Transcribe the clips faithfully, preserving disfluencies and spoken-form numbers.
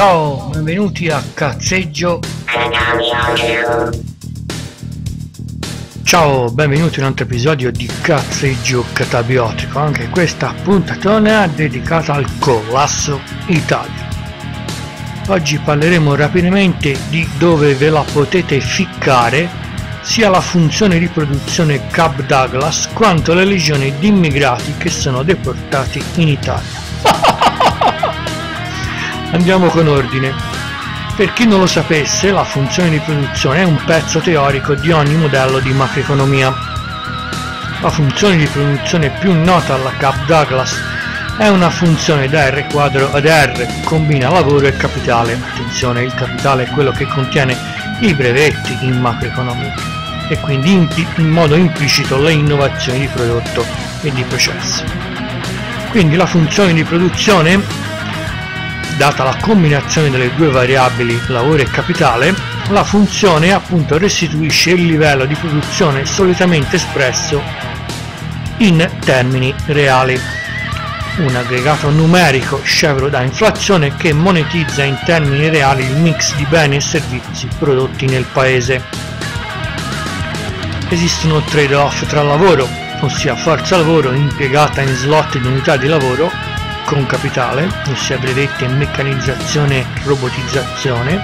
Ciao, benvenuti a Cazzeggio Catabiotico. Ciao, benvenuti a un altro episodio di Cazzeggio Catabiotico. Anche questa puntatona è dedicata al Collasso Italia. Oggi parleremo rapidamente di dove ve la potete ficcare sia la funzione di produzione Cobb-Douglas quanto le legioni di immigrati che sono deportati in Italia. Andiamo con ordine. Per chi non lo sapesse, la funzione di produzione è un pezzo teorico di ogni modello di macroeconomia. La funzione di produzione più nota alla Cobb-Douglas è una funzione da R quadro ad R, combina lavoro e capitale. Attenzione, il capitale è quello che contiene i brevetti in macroeconomia e quindi in, in modo implicito le innovazioni di prodotto e di processo. Quindi la funzione di produzione, data la combinazione delle due variabili lavoro e capitale, la funzione appunto restituisce il livello di produzione solitamente espresso in termini reali, un aggregato numerico scevro da inflazione che monetizza in termini reali il mix di beni e servizi prodotti nel paese. Esistono trade-off tra lavoro, ossia forza lavoro impiegata in slot di unità di lavoro con capitale, ossia brevetti e meccanizzazione e robotizzazione.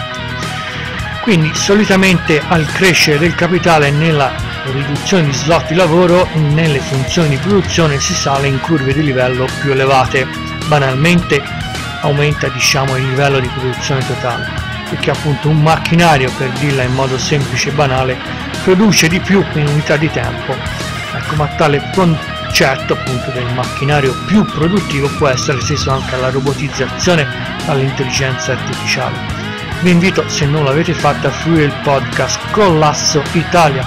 Quindi solitamente al crescere del capitale nella riduzione di slot di lavoro nelle funzioni di produzione si sale in curve di livello più elevate, banalmente aumenta diciamo il livello di produzione totale, perché appunto un macchinario, per dirla in modo semplice e banale, produce di più in unità di tempo. Ecco, ma tale concetto appunto del macchinario più produttivo può essere esteso anche alla robotizzazione, all'intelligenza artificiale. Vi invito, se non l'avete fatta, a fruire il podcast Collasso Italia,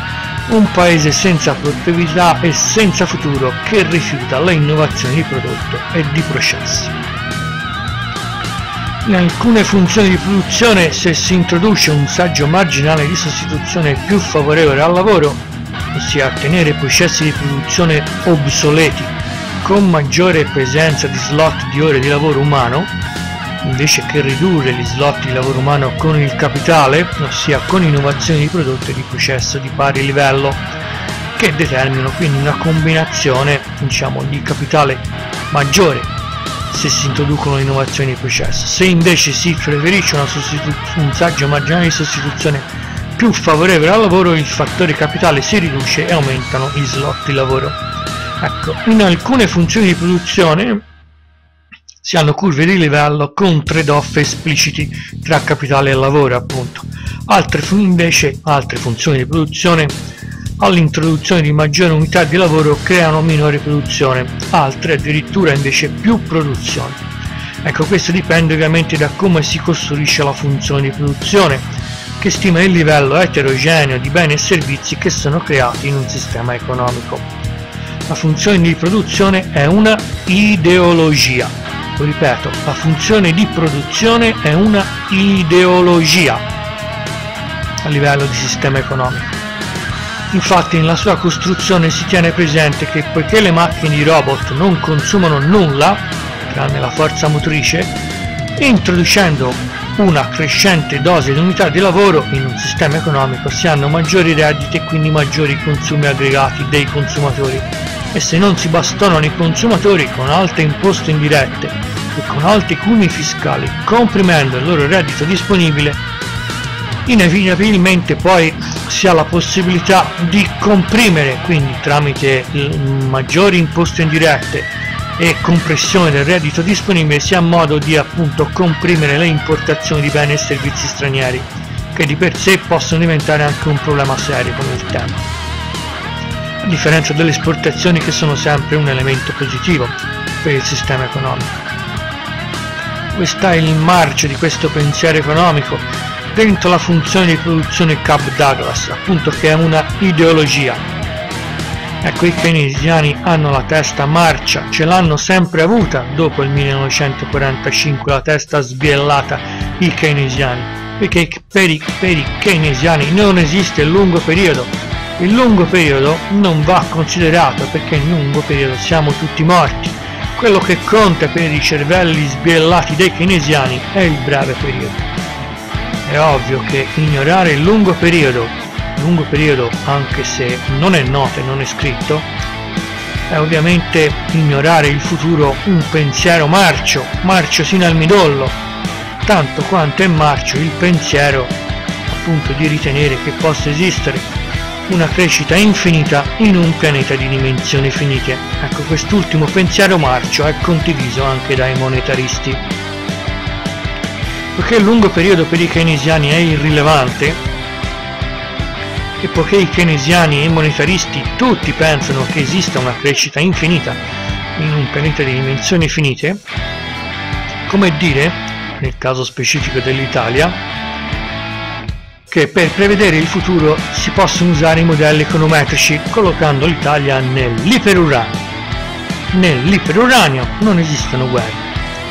un paese senza produttività e senza futuro che rifiuta le innovazioni di prodotto e di processi. In alcune funzioni di produzione, se si introduce un saggio marginale di sostituzione più favorevole al lavoro, ossia a tenere processi di produzione obsoleti con maggiore presenza di slot di ore di lavoro umano, invece che ridurre gli slot di lavoro umano con il capitale, ossia con innovazioni di prodotto e di processo di pari livello, che determinano quindi una combinazione diciamo di capitale maggiore se si introducono innovazioni di processo. Se invece si preferisce una un saggio marginale di sostituzione più favorevole al lavoro, il fattore capitale si riduce e aumentano gli slot di lavoro. Ecco, in alcune funzioni di produzione si hanno curve di livello con trade-off espliciti tra capitale e lavoro appunto. Altre invece, altre funzioni di produzione all'introduzione di maggiore unità di lavoro creano minore produzione, altre addirittura invece più produzione. Ecco, questo dipende ovviamente da come si costruisce la funzione di produzione, che stima il livello eterogeneo di beni e servizi che sono creati in un sistema economico. La funzione di produzione è una ideologia. Lo ripeto, la funzione di produzione è una ideologia a livello di sistema economico. Infatti nella sua costruzione si tiene presente che poiché le macchine di robot non consumano nulla, tranne la forza motrice, introducendo una crescente dose di unità di lavoro in un sistema economico si hanno maggiori redditi e quindi maggiori consumi aggregati dei consumatori. E se non si bastonano i consumatori con alte imposte indirette e con alti cunei fiscali, comprimendo il loro reddito disponibile, inevitabilmente poi si ha la possibilità di comprimere, quindi tramite maggiori imposte indirette e compressione del reddito disponibile, si ha modo di appunto comprimere le importazioni di beni e servizi stranieri, che di per sé possono diventare anche un problema serio con il tempo. A differenza delle esportazioni, che sono sempre un elemento positivo per il sistema economico. Questa è l'immarcio di questo pensiero economico dentro la funzione di produzione Cobb-Douglas, appunto, che è una ideologia. Ecco, i keynesiani hanno la testa marcia, ce l'hanno sempre avuta dopo il millenovecentoquarantacinque, la testa sbiellata, i keynesiani, perché per i, per i keynesiani non esiste il lungo periodo. Il lungo periodo non va considerato perché in lungo periodo siamo tutti morti Quello che conta per i cervelli sbiellati dei keynesiani è il breve periodo. È ovvio che ignorare il lungo periodo, lungo periodo anche se non è noto e non è scritto, è ovviamente ignorare il futuro un pensiero marcio, marcio sino al midollo, tanto quanto è marcio il pensiero appunto di ritenere che possa esistere una crescita infinita in un pianeta di dimensioni finite. Ecco, quest'ultimo pensiero marcio è condiviso anche dai monetaristi. Poiché il lungo periodo per i keynesiani è irrilevante e poiché i keynesiani e i monetaristi tutti pensano che esista una crescita infinita in un pianeta di dimensioni finite, come dire, nel caso specifico dell'Italia, che per prevedere il futuro si possono usare i modelli econometrici collocando l'Italia nell'iperuranio. Nell'iperuranio non esistono guerre.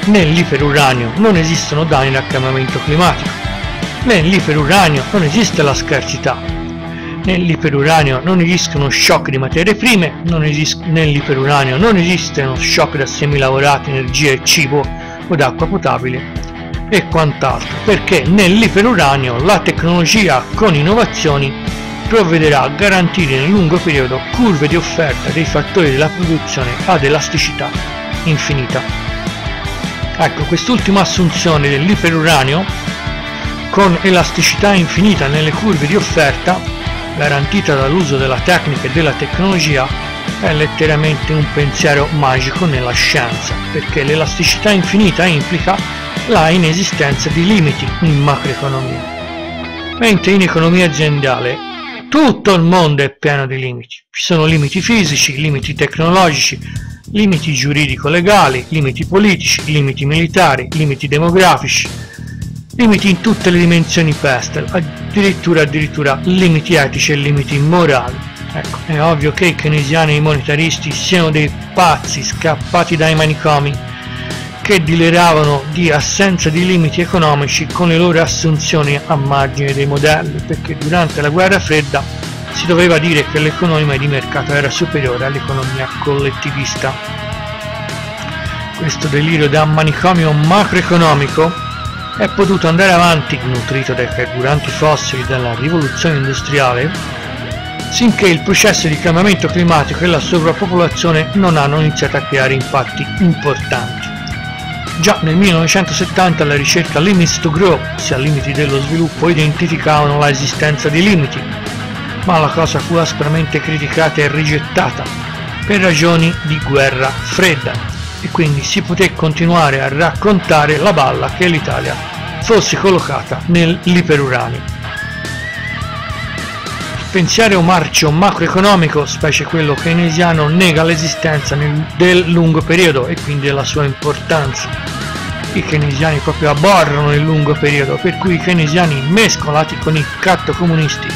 Nell'iperuranio non esistono danni da cambiamento climatico, nell'iperuranio non esiste la scarsità, nell'iperuranio non esistono shock di materie prime, nell'iperuranio non esistono shock da semilavorati, energia e cibo o da acqua potabile e quant'altro, perché nell'iperuranio la tecnologia con innovazioni provvederà a garantire nel lungo periodo curve di offerta dei fattori della produzione ad elasticità infinita. Ecco, quest'ultima assunzione dell'iperuranio, con elasticità infinita nelle curve di offerta, garantita dall'uso della tecnica e della tecnologia, è letteralmente un pensiero magico nella scienza, perché l'elasticità infinita implica la inesistenza di limiti in macroeconomia. Mentre in economia aziendale tutto il mondo è pieno di limiti. Ci sono limiti fisici, limiti tecnologici, limiti giuridico-legali, limiti politici, limiti militari, limiti demografici, limiti in tutte le dimensioni PESTEL, addirittura, addirittura limiti etici e limiti morali. Ecco, è ovvio che i keynesiani e i monetaristi siano dei pazzi scappati dai manicomi che dileravano di assenza di limiti economici con le loro assunzioni a margine dei modelli, perché durante la guerra fredda si doveva dire che l'economia di mercato era superiore all'economia collettivista. Questo delirio da manicomio macroeconomico è potuto andare avanti, nutrito dai carburanti fossili della rivoluzione industriale, sinché il processo di cambiamento climatico e la sovrappopolazione non hanno iniziato a creare impatti importanti. Già nel millenovecentosettanta la ricerca Limits to Grow, ossia Limiti dello Sviluppo, identificavano l'esistenza di limiti, ma la cosa fu aspramente criticata e rigettata per ragioni di guerra fredda, e quindi si poté continuare a raccontare la balla che l'Italia fosse collocata nell'iperuranio. Il pensiero marcio macroeconomico, specie quello keynesiano, nega l'esistenza del lungo periodo e quindi la sua importanza. I keynesiani proprio abborrono il lungo periodo, per cui i keynesiani, mescolati con i cattocomunisti,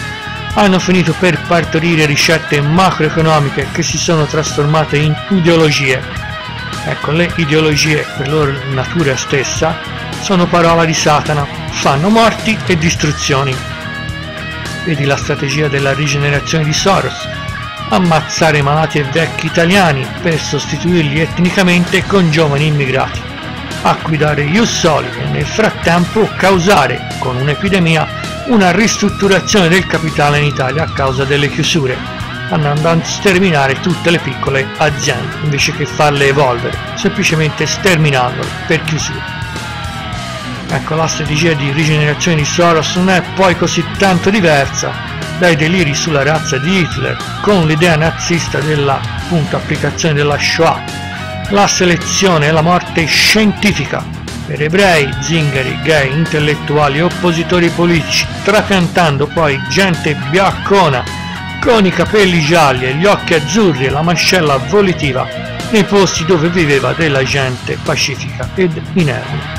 hanno finito per partorire ricette macroeconomiche che si sono trasformate in ideologie. Ecco, le ideologie, per loro natura stessa, sono parola di Satana, fanno morti e distruzioni. Vedi la strategia della rigenerazione di Soros: ammazzare malati e vecchi italiani per sostituirli etnicamente con giovani immigrati, acquistare gli ussoli e nel frattempo causare, con un'epidemia, una ristrutturazione del capitale in Italia a causa delle chiusure, andando a sterminare tutte le piccole aziende invece che farle evolvere, semplicemente sterminandole per chiusura. Ecco, la strategia di rigenerazione di Soros non è poi così tanto diversa dai deliri sulla razza di Hitler, con l'idea nazista della appunto applicazione della Shoah, la selezione e la morte scientifica per ebrei, zingari, gay, intellettuali, oppositori politici, trapiantando poi gente biaccona con i capelli gialli e gli occhi azzurri e la mascella volitiva nei posti dove viveva della gente pacifica ed inerme.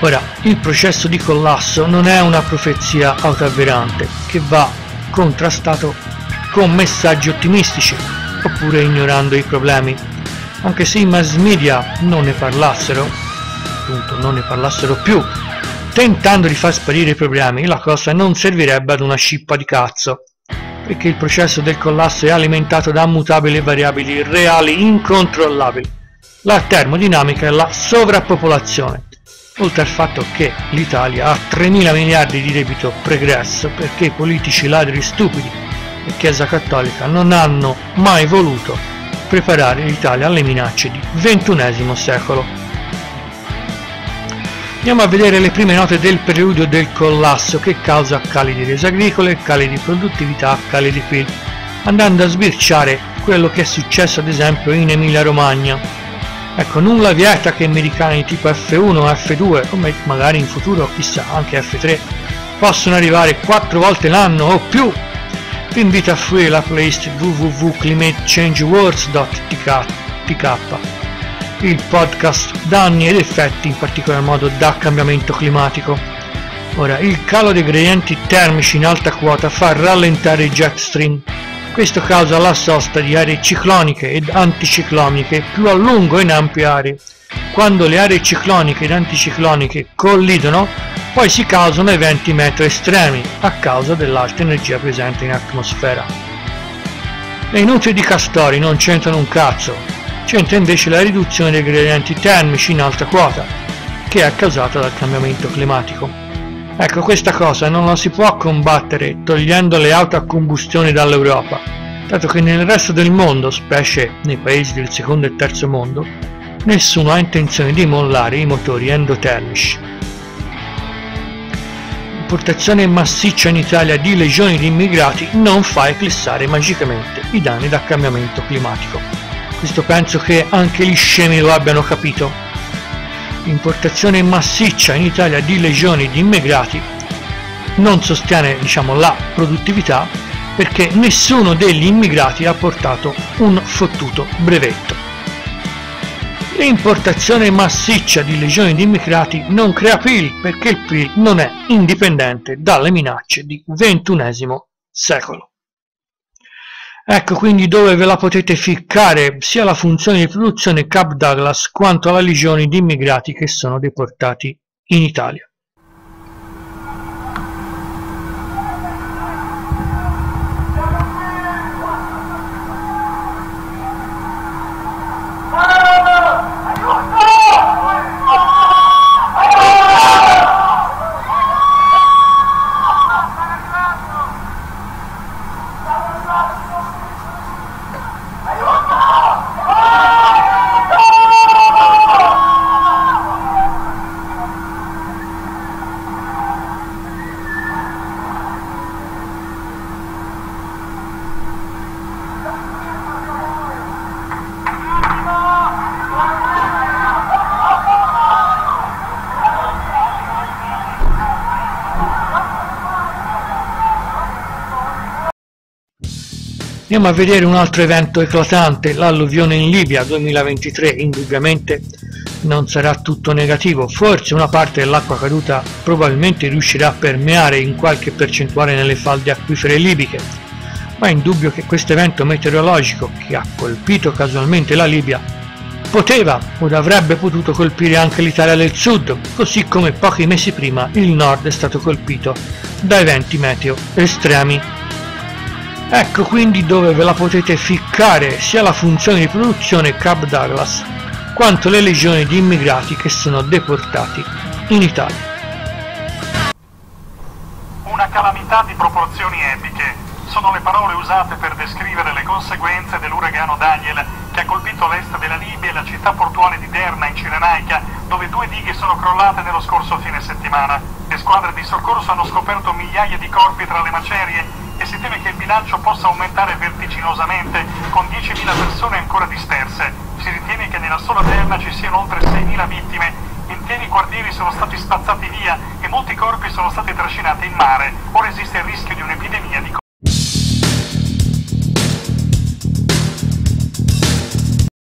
Ora, il processo di collasso non è una profezia autoavverante che va contrastato con messaggi ottimistici oppure ignorando i problemi. Anche se i mass media non ne parlassero, appunto non ne parlassero più, tentando di far sparire i problemi, la cosa non servirebbe ad una scippa di cazzo, perché il processo del collasso è alimentato da mutabili e variabili reali incontrollabili, la termodinamica e la sovrappopolazione, oltre al fatto che l'Italia ha tremila miliardi di debito pregresso perché i politici ladri stupidi e Chiesa Cattolica non hanno mai voluto preparare l'Italia alle minacce di ventunesimo secolo. Andiamo a vedere le prime note del periodo del collasso che causa cali di resa agricole, cali di produttività, cali di P I L, andando a sbirciare quello che è successo ad esempio in Emilia-Romagna. Ecco, nulla vieta che americani tipo F uno, F due, come magari in futuro chissà anche F tre, possono arrivare quattro volte l'anno o più. Vi invito a fruire la playlist w w w punto climate change words punto t k, il podcast danni ed effetti, in particolar modo da cambiamento climatico. Ora, il calo dei gradienti termici in alta quota fa rallentare i jet stream. Questo causa la sosta di aree cicloniche ed anticicloniche più a lungo in ampie aree. Quando le aree cicloniche ed anticicloniche collidono, poi si causano eventi meteo estremi a causa dell'alta energia presente in atmosfera. Le nutrie di castori non c'entrano un cazzo, c'entra invece la riduzione dei gradienti termici in alta quota, che è causata dal cambiamento climatico. Ecco, questa cosa non la si può combattere togliendo le auto a combustione dall'Europa, dato che nel resto del mondo, specie nei paesi del secondo e terzo mondo, nessuno ha intenzione di mollare i motori endotermici. L'importazione massiccia in Italia di legioni di immigrati non fa eclissare magicamente i danni da cambiamento climatico. Questo penso che anche gli scemi lo abbiano capito. L'importazione massiccia in Italia di legioni di immigrati non sostiene, diciamo, la produttività, perché nessuno degli immigrati ha portato un fottuto brevetto. L'importazione massiccia di legioni di immigrati non crea P I L, perché il P I L non è indipendente dalle minacce di ventunesimo secolo. Ecco quindi dove ve la potete ficcare sia la funzione di produzione Cobb-Douglas quanto la legione di immigrati che sono deportati in Italia. Andiamo a vedere un altro evento eclatante, l'alluvione in Libia duemilaventitré, indubbiamente non sarà tutto negativo, forse una parte dell'acqua caduta probabilmente riuscirà a permeare in qualche percentuale nelle falde acquifere libiche, ma è indubbio che questo evento meteorologico che ha colpito casualmente la Libia poteva o avrebbe potuto colpire anche l'Italia del Sud, così come pochi mesi prima il Nord è stato colpito da eventi meteo estremi. Ecco quindi dove ve la potete ficcare sia la funzione di produzione Cobb-Douglas quanto le legioni di immigrati che sono deportati in Italia. Una calamità di proporzioni epiche sono le parole usate per descrivere le conseguenze dell'uragano Daniel che ha colpito l'est della Libia e la città portuale di Derna in Cirenaica, dove due dighe sono crollate nello scorso fine settimana. Le squadre di soccorso hanno scoperto migliaia di corpi tra le macerie e si teme che il bilancio possa aumentare vertiginosamente, con diecimila persone ancora disperse. Si ritiene che nella sola Derna ci siano oltre seimila vittime, interi quartieri sono stati spazzati via e molti corpi sono stati trascinati in mare. Ora esiste il